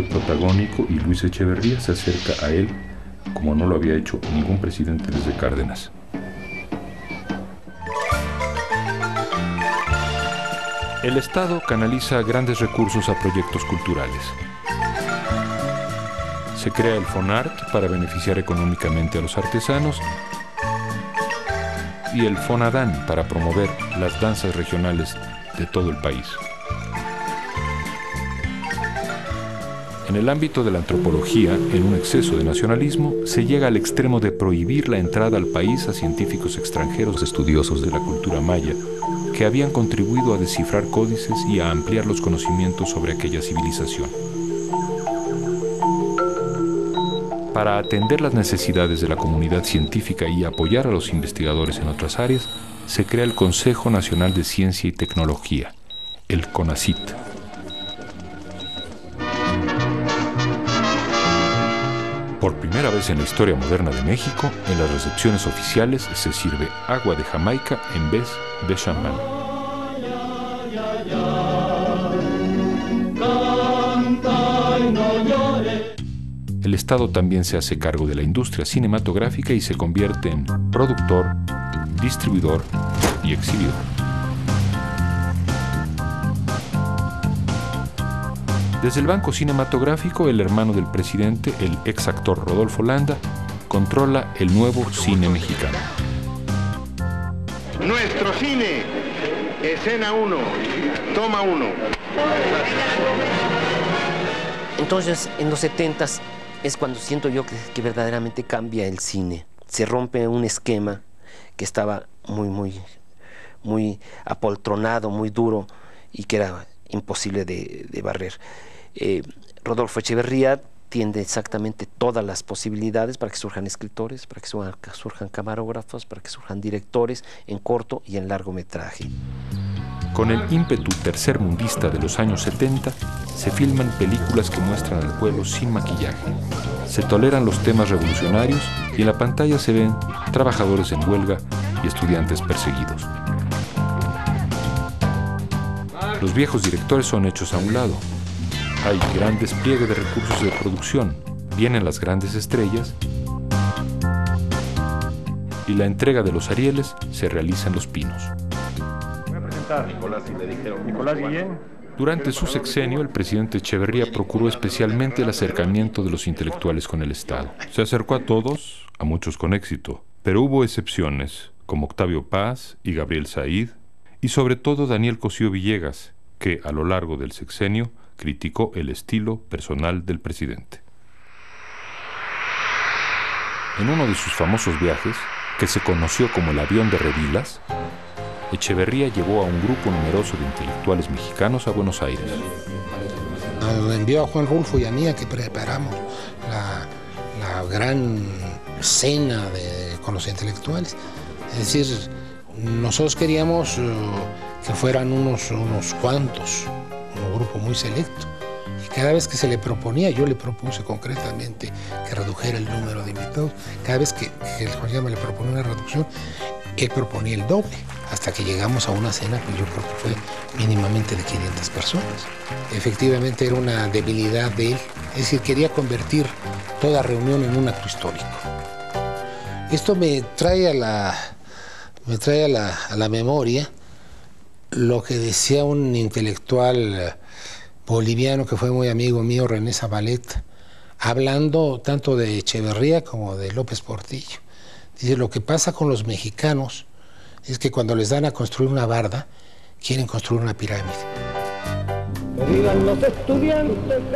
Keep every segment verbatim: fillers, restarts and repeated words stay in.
vuelve protagónico y Luis Echeverría se acerca a él como no lo había hecho ningún presidente desde Cárdenas. El Estado canaliza grandes recursos a proyectos culturales. Se crea el Fonart para beneficiar económicamente a los artesanos y el FONADAN para promover las danzas regionales de todo el país. En el ámbito de la antropología, en un exceso de nacionalismo, se llega al extremo de prohibir la entrada al país a científicos extranjeros estudiosos de la cultura maya, que habían contribuido a descifrar códices y a ampliar los conocimientos sobre aquella civilización. Para atender las necesidades de la comunidad científica y apoyar a los investigadores en otras áreas, se crea el Consejo Nacional de Ciencia y Tecnología, el CONACYT. Por primera vez en la historia moderna de México, en las recepciones oficiales se sirve agua de Jamaica en vez de champán. El Estado también se hace cargo de la industria cinematográfica y se convierte en productor, distribuidor y exhibidor. Desde el Banco Cinematográfico, el hermano del presidente, el ex actor Rodolfo Landa, controla el nuevo cine mexicano. Nuestro cine, escena uno, toma uno. Entonces, en los setentas es cuando siento yo que, que verdaderamente cambia el cine. Se rompe un esquema que estaba muy, muy, muy apoltronado, muy duro y que era imposible de, de barrer. Eh, Rodolfo Echeverría tiende exactamente todas las posibilidades para que surjan escritores, para que surjan, surjan camarógrafos, para que surjan directores en corto y en largometraje. Con el ímpetu tercermundista de los años setenta, se filman películas que muestran al pueblo sin maquillaje. Se toleran los temas revolucionarios y en la pantalla se ven trabajadores en huelga y estudiantes perseguidos. Los viejos directores son hechos a un lado. Hay gran despliegue de recursos de producción, vienen las grandes estrellas y la entrega de los arieles se realiza en Los Pinos. Nicolás, y le dijeron, Nicolás Guillén. Durante su sexenio, el presidente Echeverría procuró especialmente el acercamiento de los intelectuales con el Estado. Se acercó a todos, a muchos con éxito, pero hubo excepciones, como Octavio Paz y Gabriel Said, y sobre todo Daniel Cosío Villegas, que a lo largo del sexenio criticó el estilo personal del presidente. En uno de sus famosos viajes, que se conoció como el avión de Revilas, Echeverría llevó a un grupo numeroso de intelectuales mexicanos a Buenos Aires. Nos envió a Juan Rulfo y a mí a que preparamos la, la gran cena de, con los intelectuales. Es decir, nosotros queríamos que fueran unos, unos cuantos, un grupo muy selecto. Y cada vez que se le proponía, yo le propuse concretamente que redujera el número de invitados. Cada vez que el Juan me le proponía una reducción, él proponía el doble, hasta que llegamos a una cena que yo creo que fue mínimamente de quinientas personas. Efectivamente era una debilidad de él, es decir, quería convertir toda reunión en un acto histórico. Esto me trae a la, me trae a la, a la memoria lo que decía un intelectual boliviano que fue muy amigo mío, René Sabaleta, hablando tanto de Echeverría como de López Portillo. Dice, lo que pasa con los mexicanos es que cuando les dan a construir una barda, quieren construir una pirámide.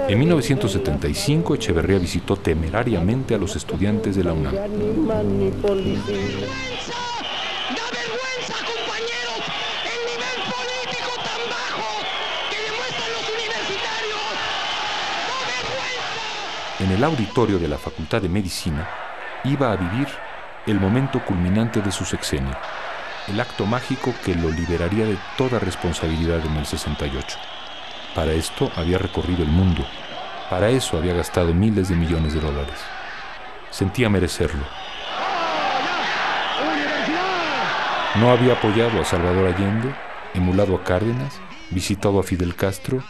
En mil novecientos setenta y cinco, Echeverría visitó temerariamente a los estudiantes de la UNAM. En el auditorio de la Facultad de Medicina iba a vivir el momento culminante de su sexenio, el acto mágico que lo liberaría de toda responsabilidad en el sesenta y ocho. Para esto había recorrido el mundo, para eso había gastado miles de millones de dólares. Sentía merecerlo. No había apoyado a Salvador Allende, emulado a Cárdenas, visitado a Fidel Castro,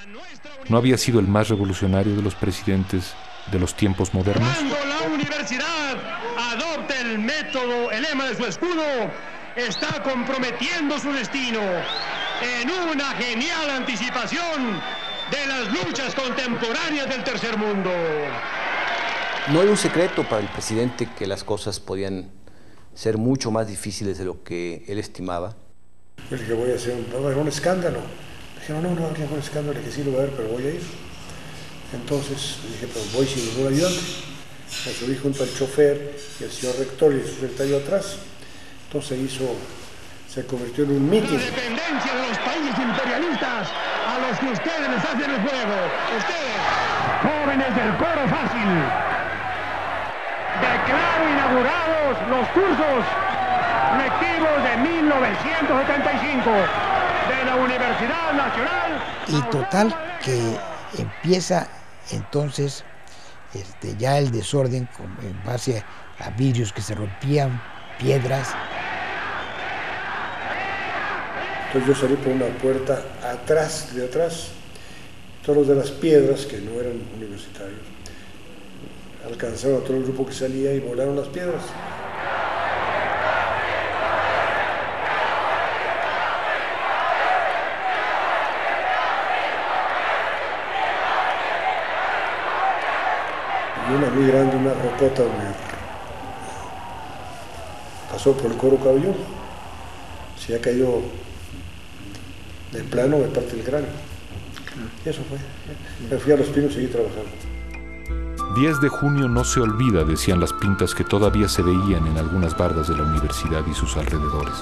¿No había sido el más revolucionario de los presidentes de los tiempos modernos? Cuando la universidad adopta el método, el lema de su escudo, está comprometiendo su destino en una genial anticipación de las luchas contemporáneas del tercer mundo. No era un secreto para el presidente que las cosas podían ser mucho más difíciles de lo que él estimaba. Es que voy a hacer un, un escándalo. Dijeron, no, no, habría un escándalo, que sí lo voy a ver, pero voy a ir. Entonces dije, pues voy sin ningún ayudante. Me subí junto al chofer y el señor rector y el secretario atrás. Entonces hizo, se convirtió en un mitin. La dependencia de los países imperialistas a los que ustedes les hacen el juego. Ustedes, jóvenes del coro fácil, declaro inaugurados los cursos lectivos de mil novecientos setenta y cinco de la Universidad Nacional. Y total que empieza entonces este, ya el desorden con, en base a vidrios que se rompían, piedras. Entonces yo salí por una puerta atrás, de atrás. Todos los de las piedras, que no eran universitarios, alcanzaron a todo el grupo que salía y volaron las piedras. Y una muy grande, una rocota, pasó por el coro caballón, se ha caído de plano de parte del cráneo. Y eso fue. Me fui a Los Pinos y seguí trabajando. diez de junio no se olvida, decían las pintas que todavía se veían en algunas bardas de la universidad y sus alrededores.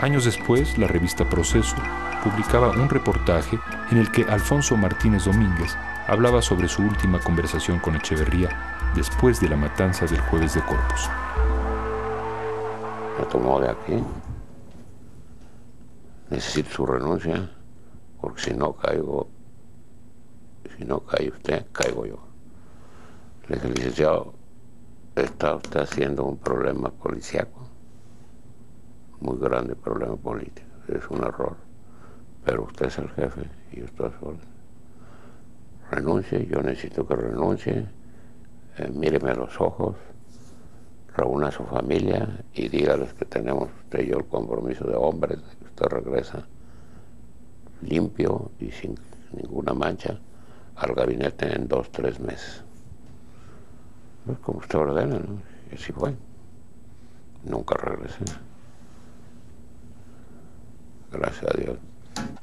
Años después, la revista Proceso publicaba un reportaje en el que Alfonso Martínez Domínguez hablaba sobre su última conversación con Echeverría después de la matanza del jueves de Corpus. La tomó de aquí. Necesito su renuncia, porque si no caigo, si no cae usted, caigo yo. Le dije, licenciado, está usted haciendo un problema policíaco, muy grande problema político, es un error, pero usted es el jefe y yo estoy a su orden. Renuncie, yo necesito que renuncie, eh, míreme a los ojos, reúna a su familia y dígales que tenemos usted y yo el compromiso de hombres, que usted regresa limpio y sin ninguna mancha al gabinete en dos, tres meses. Pues como usted ordena, ¿no? Y así fue. Nunca regresé. Gracias a Dios.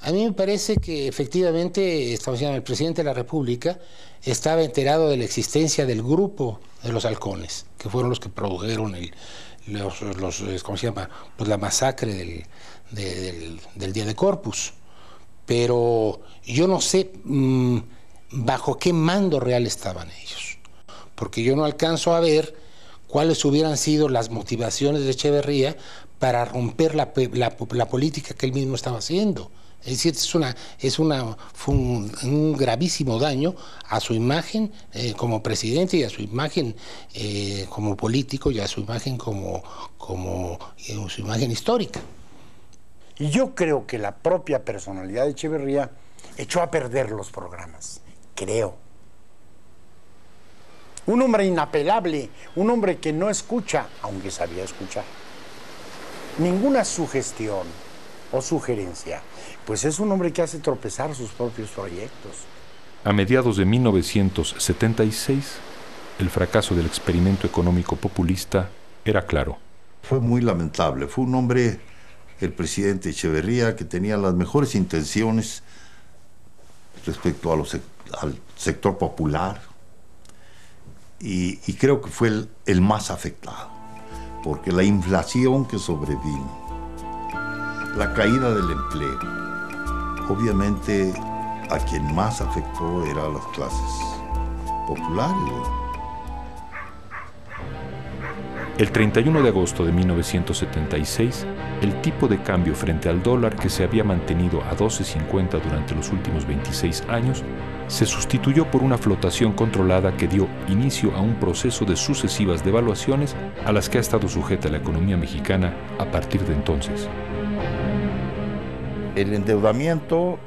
A mí me parece que efectivamente, estamos diciendo, el presidente de la República estaba enterado de la existencia del grupo de los halcones, que fueron los que produjeron el, los, los, ¿cómo se llama? Pues la masacre del, de, del, del Día de Corpus. Pero yo no sé mmm, bajo qué mando real estaban ellos, porque yo no alcanzo a ver cuáles hubieran sido las motivaciones de Echeverría para romper la, la, la política que él mismo estaba haciendo. Es decir, es una, es una, fue un, un gravísimo daño a su imagen eh, como presidente y a su imagen eh, como político y a su imagen como, como eh, su imagen histórica. Y yo creo que la propia personalidad de Echeverría echó a perder los programas, creo. Un hombre inapelable, un hombre que no escucha, aunque sabía escuchar, ninguna sugestión o sugerencia, pues es un hombre que hace tropezar sus propios proyectos. A mediados de mil novecientos setenta y seis, el fracaso del experimento económico populista era claro. Fue muy lamentable, fue un hombre, el presidente Echeverría, que tenía las mejores intenciones respecto a los, al sector popular, y, y creo que fue el, el más afectado, porque la inflación que sobrevino, la caída del empleo, obviamente a quien más afectó era a las clases populares. El treinta y uno de agosto de mil novecientos setenta y seis, el tipo de cambio frente al dólar, que se había mantenido a doce cincuenta durante los últimos veintiséis años, se sustituyó por una flotación controlada que dio inicio a un proceso de sucesivas devaluaciones a las que ha estado sujeta la economía mexicana a partir de entonces. El endeudamiento